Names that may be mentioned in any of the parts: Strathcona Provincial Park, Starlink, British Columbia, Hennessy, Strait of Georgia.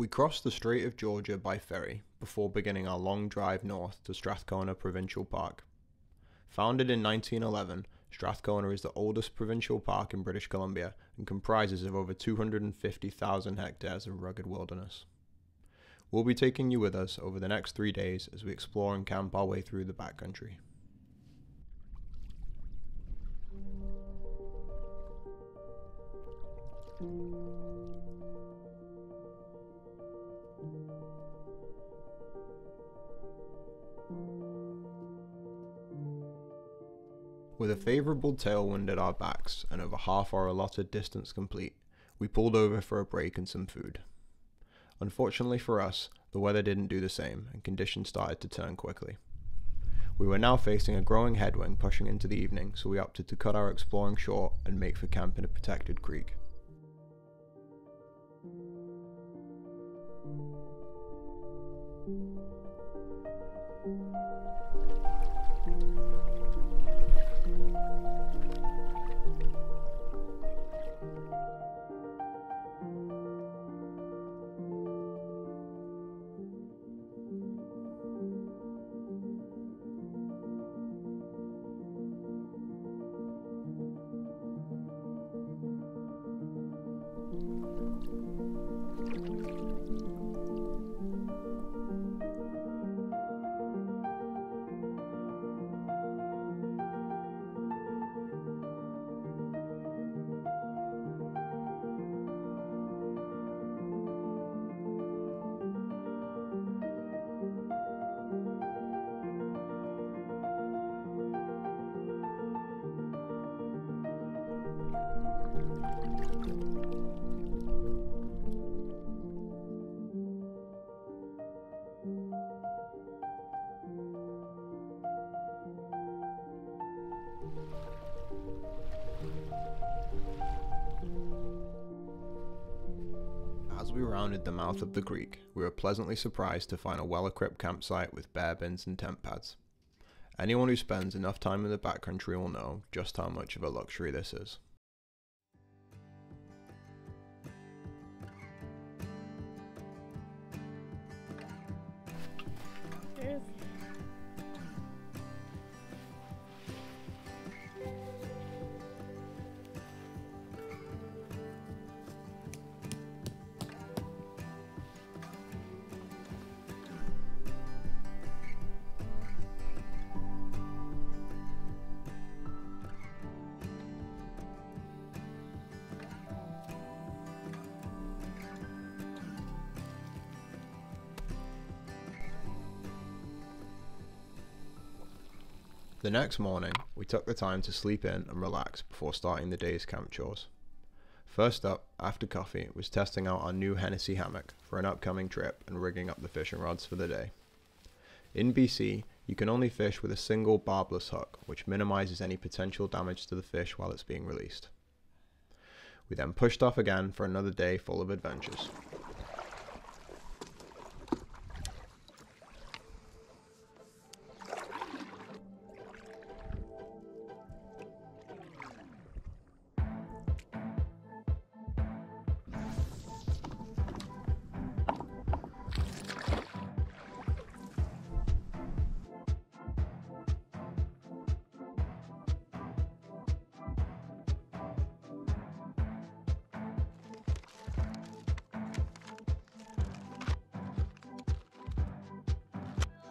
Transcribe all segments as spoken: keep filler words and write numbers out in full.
We crossed the Strait of Georgia by ferry before beginning our long drive north to Strathcona Provincial Park. Founded in nineteen eleven, Strathcona is the oldest provincial park in British Columbia and comprises of over two hundred fifty thousand hectares of rugged wilderness. We'll be taking you with us over the next three days as we explore and camp our way through the backcountry. With a favourable tailwind at our backs and over half our allotted distance complete, we pulled over for a break and some food. Unfortunately for us, the weather didn't do the same and conditions started to turn quickly. We were now facing a growing headwind pushing into the evening, so we opted to cut our exploring short and make for camp in a protected creek. As we rounded the mouth of the creek, we were pleasantly surprised to find a well-equipped campsite with bear bins and tent pads. Anyone who spends enough time in the backcountry will know just how much of a luxury this is. Cheers. The next morning, we took the time to sleep in and relax before starting the day's camp chores. First up, after coffee, was testing out our new Hennessy hammock for an upcoming trip and rigging up the fishing rods for the day. In B C, you can only fish with a single barbless hook, which minimizes any potential damage to the fish while it's being released. We then pushed off again for another day full of adventures.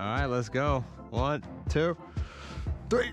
All right, let's go. One, two, three.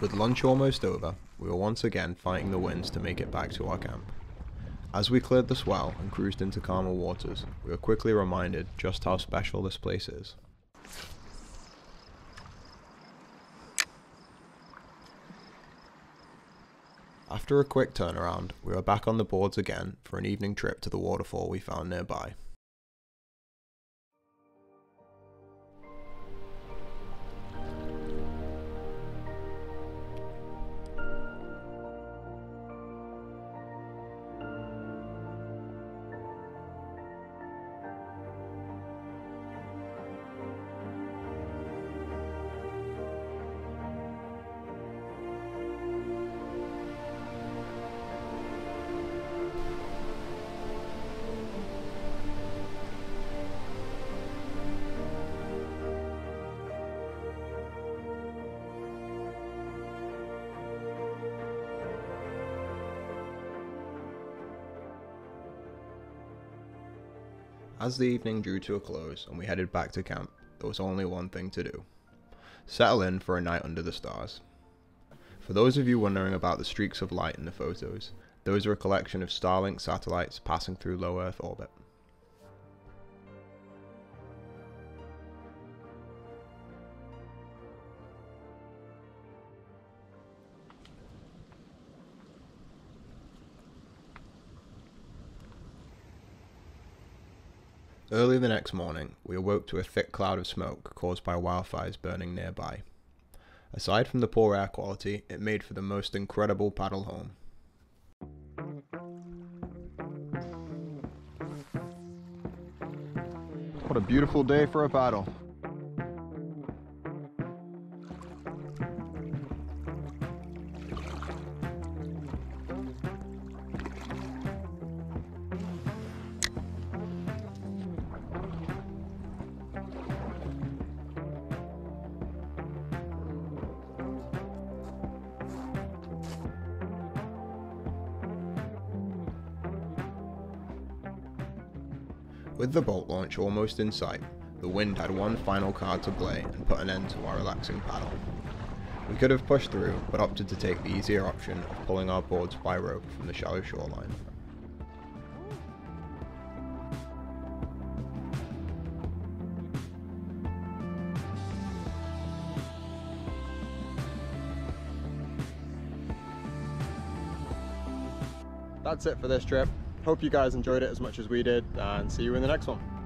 With lunch almost over, we were once again fighting the winds to make it back to our camp. As we cleared the swell and cruised into calmer waters, we were quickly reminded just how special this place is. After a quick turnaround, we were back on the boards again for an evening trip to the waterfall we found nearby. As the evening drew to a close and we headed back to camp, there was only one thing to do. Settle in for a night under the stars. For those of you wondering about the streaks of light in the photos, those are a collection of Starlink satellites passing through low Earth orbit. Early the next morning, we awoke to a thick cloud of smoke caused by wildfires burning nearby. Aside from the poor air quality, it made for the most incredible paddle home. What a beautiful day for a paddle. With the boat launch almost in sight, the wind had one final card to play and put an end to our relaxing paddle. We could have pushed through, but opted to take the easier option of pulling our boards by rope from the shallow shoreline. That's it for this trip. Hope you guys enjoyed it as much as we did, and see you in the next one.